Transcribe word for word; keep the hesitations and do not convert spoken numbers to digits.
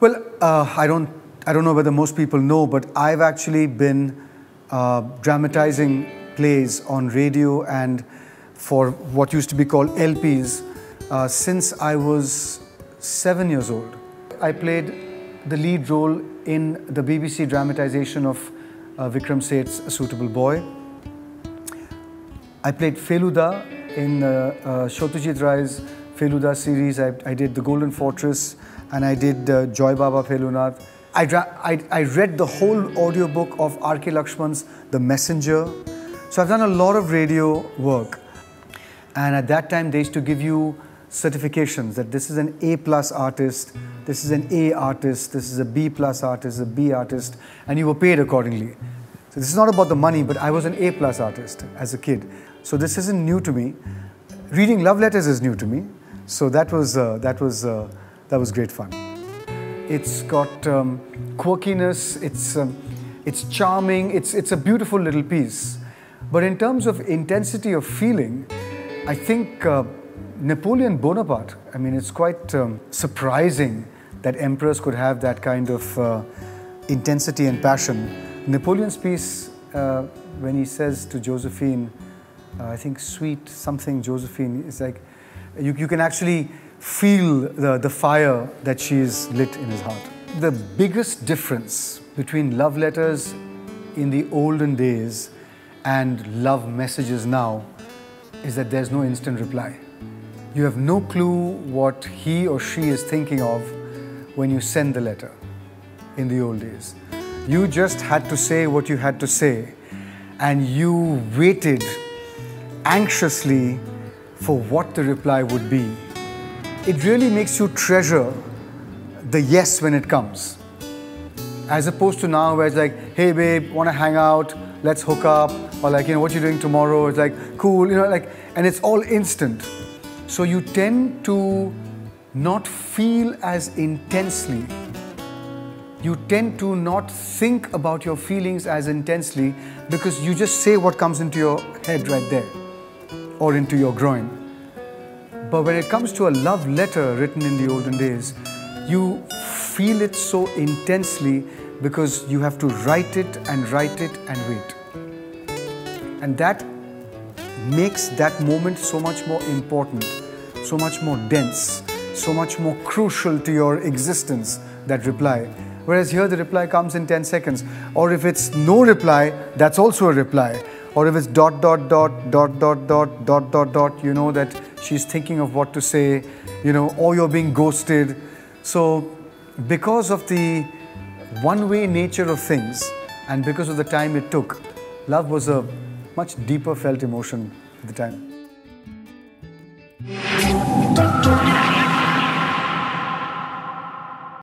Well, uh, I don't, I don't know whether most people know, but I've actually been uh, dramatizing plays on radio and for what used to be called L Ps uh, since I was seven years old. I played the lead role in the B B C dramatization of uh, Vikram Seth's A Suitable Boy. I played Feluda in uh, uh, Satyajit Ray's Feluda series. I, I did The Golden Fortress and I did uh, Joy Baba Felunath. I, I, I read the whole audiobook of R K Lakshman's The Messenger. So I've done a lot of radio work. And at that time, they used to give you certifications that this is an A plus artist, this is an A artist, this is a B plus artist, a B artist, and you were paid accordingly. So this is not about the money, but I was an A plus artist as a kid. So this isn't new to me. Reading love letters is new to me. So that was, uh, that was, uh, that was great fun. It's got um, quirkiness, it's, um, it's charming, it's, it's a beautiful little piece. But in terms of intensity of feeling, I think uh, Napoleon Bonaparte, I mean, it's quite um, surprising that emperors could have that kind of uh, intensity and passion. Napoleon's piece, uh, when he says to Josephine, uh, I think sweet something Josephine, it's like, you, you can actually feel the, the fire that she is lit in his heart. The biggest difference between love letters in the olden days and love messages now is that there's no instant reply. You have no clue what he or she is thinking of when you send the letter in the old days. You just had to say what you had to say and you waited anxiously for what the reply would be. It really makes you treasure the yes when it comes. As opposed to now where it's like, hey babe, wanna hang out, let's hook up, or like, you know, what you're doing tomorrow, it's like, cool, you know, like, and it's all instant. So you tend to not feel as intensely. You tend to not think about your feelings as intensely because you just say what comes into your head right there or into your groin. But when it comes to a love letter written in the olden days, you feel it so intensely because you have to write it and write it and wait. And that makes that moment so much more important, so much more dense, so much more crucial to your existence, that reply. Whereas here the reply comes in ten seconds. Or if it's no reply, that's also a reply. Or if it's dot, dot, dot, dot, dot, dot, dot, dot, dot, you know that she's thinking of what to say, you know, or you're being ghosted. So because of the one-way nature of things and because of the time it took, love was a much deeper felt emotion at the time.